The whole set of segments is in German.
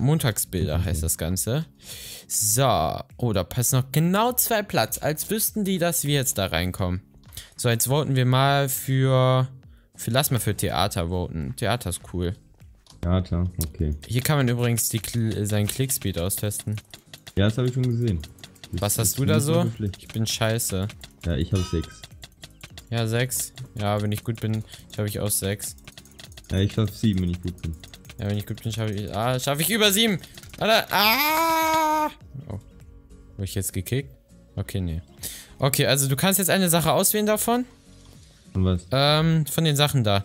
Montagsbilder heißt das Ganze. So. Oh, da passen noch genau 2 Platz. Als wüssten die, dass wir jetzt da reinkommen. So, jetzt voten wir mal für... Lass mal für Theater voten. Theater ist cool. Theater, okay. Hier kann man übrigens seinen Klickspeed austesten. Ja, das habe ich schon gesehen. Was hast du da so? Ich bin scheiße. Ja, ich habe 6. Ja, 6. Ja, wenn ich gut bin, schaffe ich auch 6. Ja, ich schaffe 7, wenn ich gut bin. Ja, wenn ich gut bin, schaffe ich... Ah, schaffe ich über 7! Alter! Ah! Oh. Wurde ich jetzt gekickt? Okay, nee. Okay, also du kannst jetzt eine Sache auswählen davon. Von was? Von den Sachen da.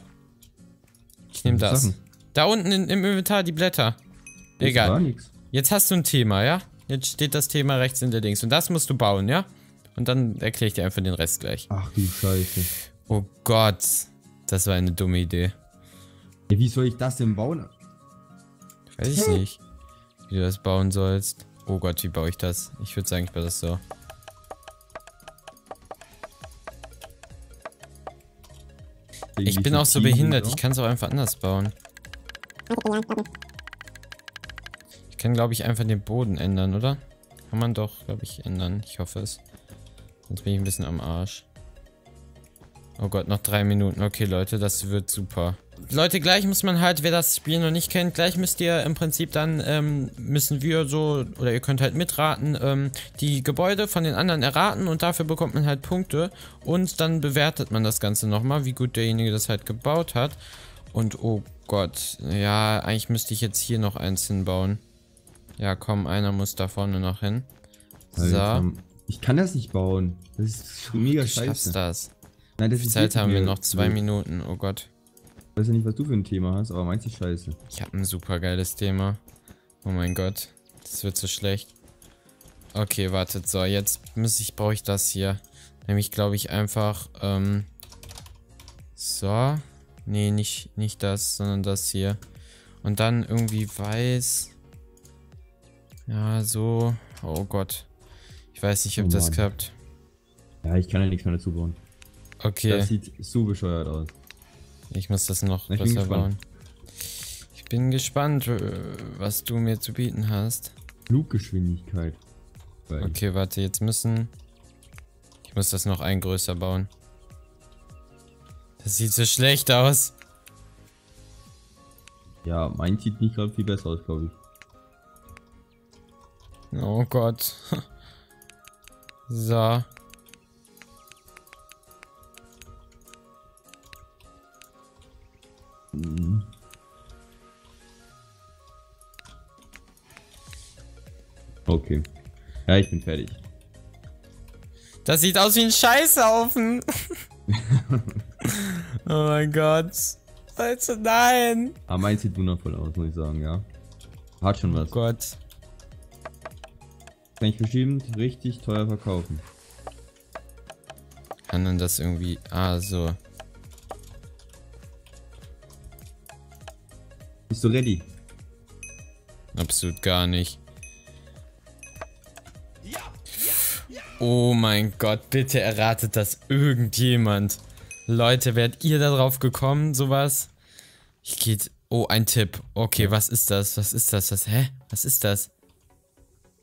Ich nehme das. Sachen? Da unten im Inventar die Blätter. Egal. Gar nichts. Jetzt hast du ein Thema, ja? Jetzt steht das Thema rechts hinter links. Und das musst du bauen, ja? Und dann erkläre ich dir einfach den Rest gleich. Ach du Scheiße. Oh Gott. Das war eine dumme Idee. Ja, wie soll ich das denn bauen? Weiß ich nicht, wie du das bauen sollst. Oh Gott, wie baue ich das? Ich würde sagen, ich baue das so. Ich bin auch so behindert, ich kann es auch einfach anders bauen. Ich kann, glaube ich, einfach den Boden ändern, oder? Kann man doch, glaube ich, ändern. Ich hoffe es. Sonst bin ich ein bisschen am Arsch. Oh Gott, noch 3 Minuten. Okay, Leute, das wird super. Leute, gleich muss man halt, wer das Spiel noch nicht kennt, gleich müsst ihr im Prinzip dann, müssen wir so, oder ihr könnt halt mitraten, die Gebäude von den anderen erraten und dafür bekommt man halt Punkte und dann bewertet man das Ganze nochmal, wie gut derjenige das halt gebaut hat. Und oh Gott, ja, eigentlich müsste ich jetzt hier noch eins hinbauen. Ja, komm, einer muss da vorne noch hin. So. Ich kann das nicht bauen. Das ist mega scheiße. Du schaffst das. Nein, das ist Zeit haben wir noch 2 Minuten, oh Gott. Ich weiß ja nicht, was du für ein Thema hast, aber meinst du scheiße? Ich habe ein super geiles Thema. Oh mein Gott, das wird so schlecht. Okay, wartet, so, jetzt brauche ich das hier. Nämlich, glaube ich, einfach, so. Nee, nicht das, sondern das hier. Und dann irgendwie weiß. Ja, so. Oh Gott. Ich weiß nicht, ob das klappt. Ja, ich kann ja nichts mehr dazu bauen. Okay. Das sieht so bescheuert aus. Ich muss das noch besser bauen. Ich bin gespannt, was du mir zu bieten hast. Fluggeschwindigkeit. Okay, warte, jetzt müssen... Ich muss das noch ein größer bauen. Das sieht so schlecht aus. Ja, mein sieht nicht gerade viel besser aus, glaube ich. Oh Gott. So. Okay. Ja, ich bin fertig. Das sieht aus wie ein Scheißhaufen. Oh mein Gott. Also nein. Aber meins sieht wundervoll aus, muss ich sagen, ja. Hat schon was. Oh Gott. Kann ich bestimmt richtig teuer verkaufen. Kann dann das irgendwie... Ah, so. Bist du ready? Absolut gar nicht. Oh mein Gott, bitte erratet das irgendjemand. Leute, werdet ihr da drauf gekommen, sowas? Ich gehe... Oh, ein Tipp. Okay, was ist das? Was ist das? Hä? Was ist das?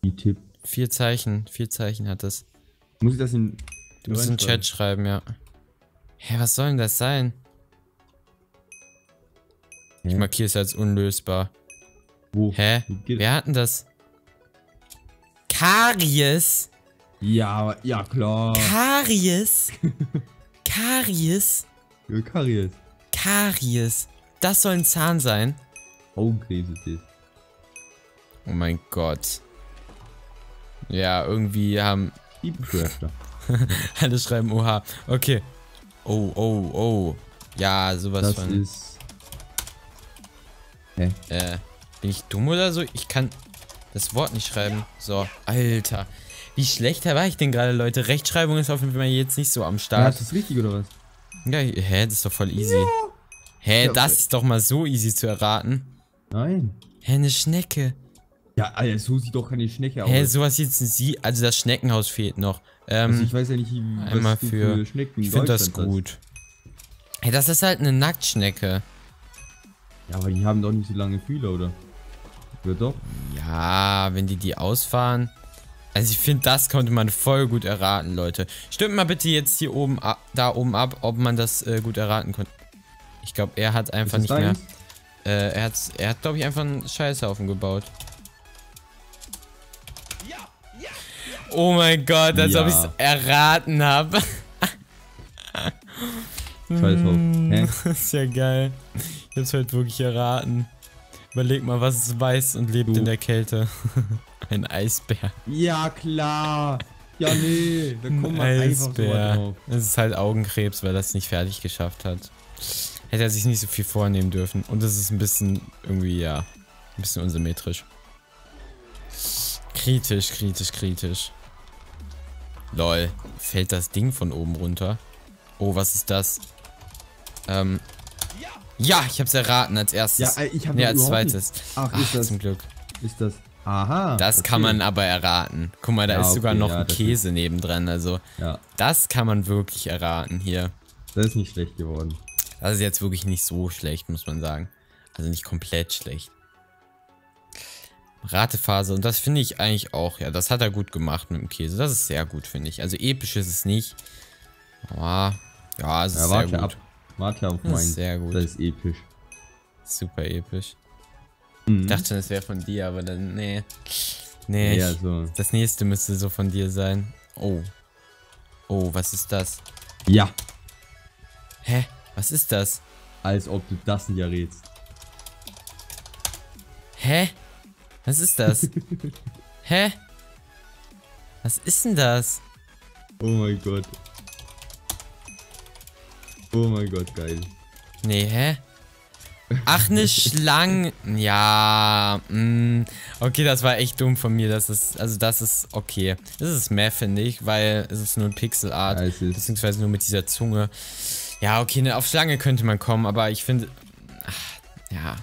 Die Tipp. 4 Zeichen. 4 Zeichen hat das. Muss ich das in... Du musst in den Chat schreiben, ja. Hä, was soll denn das sein? Ich markiere es als unlösbar. Wo? Hä? Wer hat denn das? Karies? Ja, ja klar. Karies? Karies? Ja, Karies. Karies. Das soll ein Zahn sein. Augenkrebs ist das. Oh mein Gott. Ja, irgendwie haben... Alle schreiben OH. Okay. Oh, oh, oh. Ja, sowas von... Das ist... Hä? Bin ich dumm oder so? Ich kann das Wort nicht schreiben. So, Alter. Wie schlechter war ich denn gerade, Leute? Rechtschreibung ist auf jeden Fall jetzt nicht so am Start. Ja, ist das richtig oder was? Ja, hä, das ist doch voll easy. Ja. Hä, ja, das ist doch mal so easy zu erraten. Nein. Hä, eine Schnecke. Ja, Alter, so sieht doch keine Schnecke aus. Hä, sowas jetzt sie. Also das Schneckenhaus fehlt noch. Also ich weiß ja nicht, wie einmal was für Schnecken. Ich finde das gut. Hä, das ist halt eine Nacktschnecke. Ja, aber die haben doch nicht so lange Fühler, oder? Wird doch. Ja, wenn die ausfahren. Also ich finde, das konnte man voll gut erraten, Leute. Stimmt mal bitte jetzt hier oben ab, ob man das gut erraten konnte. Ich glaube, er hat einfach nicht mehr. Er hat glaube ich, einfach einen Scheißhaufen gebaut. Oh mein Gott, als ob ich es erraten habe. Scheißhaufen. Das ist ja geil. Ich hab's halt wirklich erraten. Überleg mal, was es weiß und lebt in der Kälte. Ein Eisbär. Ja, klar. Ja, nee. Da kommt man einfach so drauf. Es ist halt Augenkrebs, weil das nicht fertig geschafft hat. Hätte er sich nicht so viel vornehmen dürfen. Und das ist ein bisschen irgendwie, ja, ein bisschen unsymmetrisch. Kritisch, kritisch, kritisch. Lol. Fällt das Ding von oben runter? Oh, was ist das? Ja, ich hab's erraten als erstes. Ja, ich hab's als zweites. Nicht. Ach, ist das. Zum Glück. Ist das. Aha. Das kann man aber erraten. Guck mal, da ist sogar noch ein Käse nebendran. Also, das kann man wirklich erraten hier. Das ist nicht schlecht geworden. Das ist jetzt wirklich nicht so schlecht, muss man sagen. Also nicht komplett schlecht. Ratephase. Und das finde ich eigentlich auch, ja, das hat er gut gemacht mit dem Käse. Das ist sehr gut, finde ich. Also episch ist es nicht. Aber, ja, es ist sehr gut. Warte auf meinen. Sehr gut. Das ist episch. Super episch. Mhm. Ich dachte schon, es wäre von dir, aber dann, nee. Nee, ja, so. Das nächste müsste so von dir sein. Oh. Oh, was ist das? Ja. Hä? Was ist das? Als ob du das nicht errätst. Hä? Was ist das? Hä? Was ist denn das? Oh mein Gott. Oh mein Gott, geil. Nee, hä? Ach, eine Schlange. Ja. Okay, das war echt dumm von mir. Das ist, also das ist okay. Das ist mehr, finde ich, weil es ist nur ein Pixelart. Ja, beziehungsweise nur mit dieser Zunge. Ja, okay, ne, auf Schlange könnte man kommen, aber ich finde... Ja.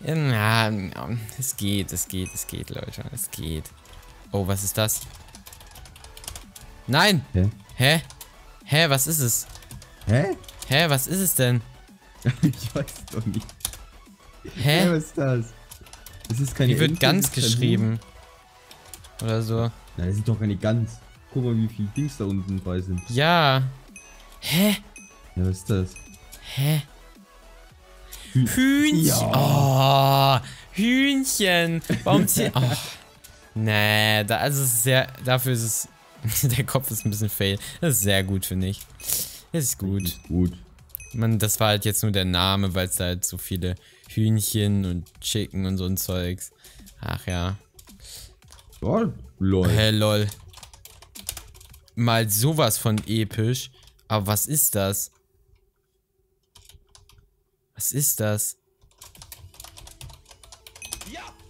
Ja, es geht, Leute. Es geht. Oh, was ist das? Nein! Hä? Hä? Hä, was ist es? Hä? Hä, was ist es denn? Ich weiß doch nicht. Hä? Was ist das? Das ist keine Gans. Hier wird Gans geschrieben. Oder so. Na, das ist doch keine Gans. Guck mal, wie viele Dings da unten dabei sind. Ja. Hä? Ja, was ist das? Hä? Hühnchen. Ja. Oh, Hühnchen. Warum zieht... Oh. Nee, da, also es ist sehr... Dafür ist es... Der Kopf ist ein bisschen fail. Das ist sehr gut, finde ich. Das ist gut. Das ist gut. Man, das war halt jetzt nur der Name, weil es da halt so viele Hühnchen und Chicken und so ein Zeugs. Ach ja. Oh, lol. Hä, lol. Mal sowas von episch. Aber was ist das? Was ist das?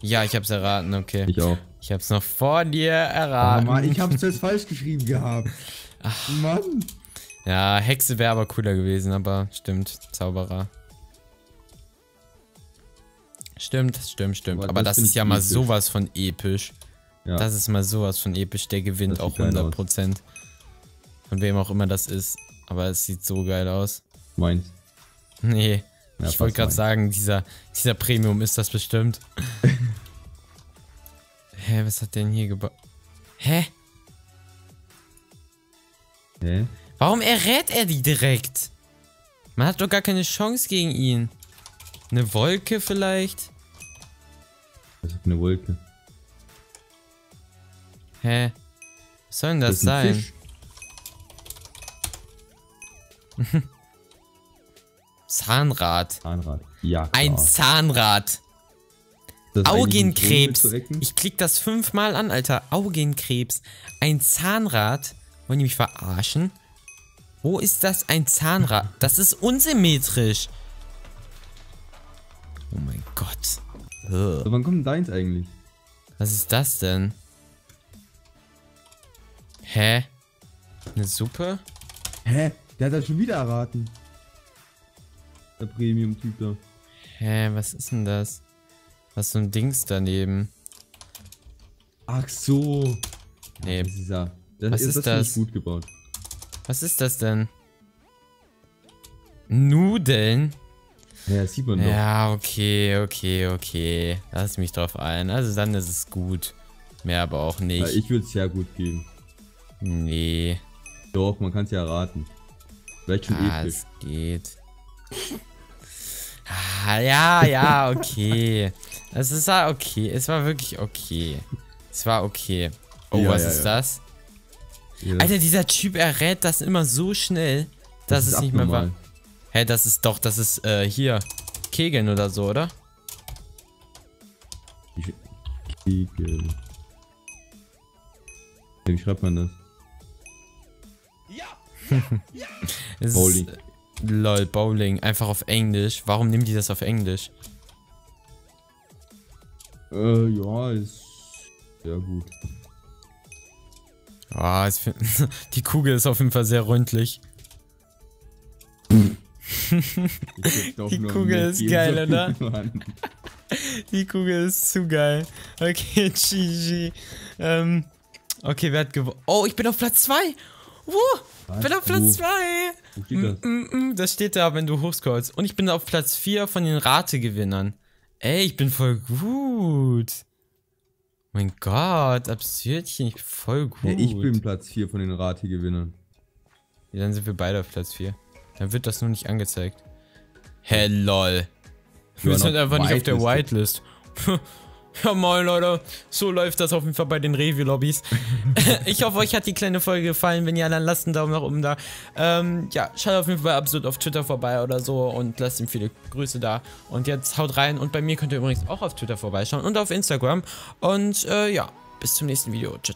Ja, ich hab's erraten, okay. Ich auch. Ich hab's noch vor dir erraten. Oh Mann, ich hab's jetzt falsch geschrieben gehabt. Ach. Mann. Ja, Hexe wäre aber cooler gewesen, aber stimmt, Zauberer. Stimmt. Aber das ist ja mal sowas von episch. Ja. Das ist mal sowas von episch, der gewinnt auch 100%. Von wem auch immer das ist. Aber es sieht so geil aus. Meins. Nee, ja, ich wollte gerade sagen, dieser Premium ist das bestimmt. Hä, was hat der denn hier gebaut? Hä? Hä? Warum errät er die direkt? Man hat doch gar keine Chance gegen ihn. Eine Wolke vielleicht? Was ist eine Wolke? Hä? Was soll denn das sein? Zahnrad. Zahnrad. Ja, klar. Ein Zahnrad. Augenkrebs. Ich klicke das 5-mal an, Alter. Augenkrebs. Ein Zahnrad. Wollen die mich verarschen? Wo ist das ein Zahnrad? Das ist unsymmetrisch. Oh mein Gott. So, wann kommt denn deins eigentlich? Was ist das denn? Hä? Eine Suppe? Hä? Der hat das schon wieder erraten. Der Premium-Typ da. Hä? Was ist denn das? Was ist so ein Dings daneben? Ach so. Nee. Das ist ja, das ist nicht gut gebaut. Was ist das denn? Nudeln? Ja, das sieht man doch. Ja, okay. Lass mich drauf ein. Also dann ist es gut. Mehr aber auch nicht. Ja, ich würde es ja gut geben. Nee. Doch, man kann es ja raten. Vielleicht schon eklig. Es geht. Ja, okay. Es ist ja okay. Es war wirklich okay. Es war okay. Oh, ja, was ist das? Ja. Alter, dieser Typ errät das immer so schnell, dass es nicht mehr war. Hä, hey, das ist doch, das ist hier Kegeln oder so, oder? Kegeln. Wie schreibt man das? Ja. Bowling. Ist, lol, Bowling. Einfach auf Englisch. Warum nehmen die das auf Englisch? Ja, ist sehr gut. Ah, oh, die Kugel ist auf jeden Fall sehr rundlich. Die Kugel ist geil, oder? Die Kugel ist zu geil. Okay, GG. Okay, wer hat gewonnen? Oh, ich bin auf Platz 2. Ich bin auf Platz 2. Wo steht das? Das steht da, wenn du hochscrollst. Und ich bin auf Platz 4 von den Rategewinnern. Ey, ich bin voll gut. Mein Gott, Absurdchen, ich bin voll gut. Ja, ich bin Platz 4 von den Rategewinnern. Ja, dann sind wir beide auf Platz 4. Dann wird das nur nicht angezeigt. Hä, lol. Wir sind einfach nicht auf der Whitelist. Ja, moin Leute. So läuft das auf jeden Fall bei den Review-Lobbys. Ich hoffe, euch hat die kleine Folge gefallen. Wenn ja, dann lasst einen Daumen nach oben da. Ja, schaut auf jeden Fall bei Absurd auf Twitter vorbei oder so und lasst ihm viele Grüße da. Und jetzt haut rein. Und bei mir könnt ihr übrigens auch auf Twitter vorbeischauen und auf Instagram. Und ja, bis zum nächsten Video. Ciao,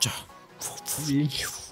ciao.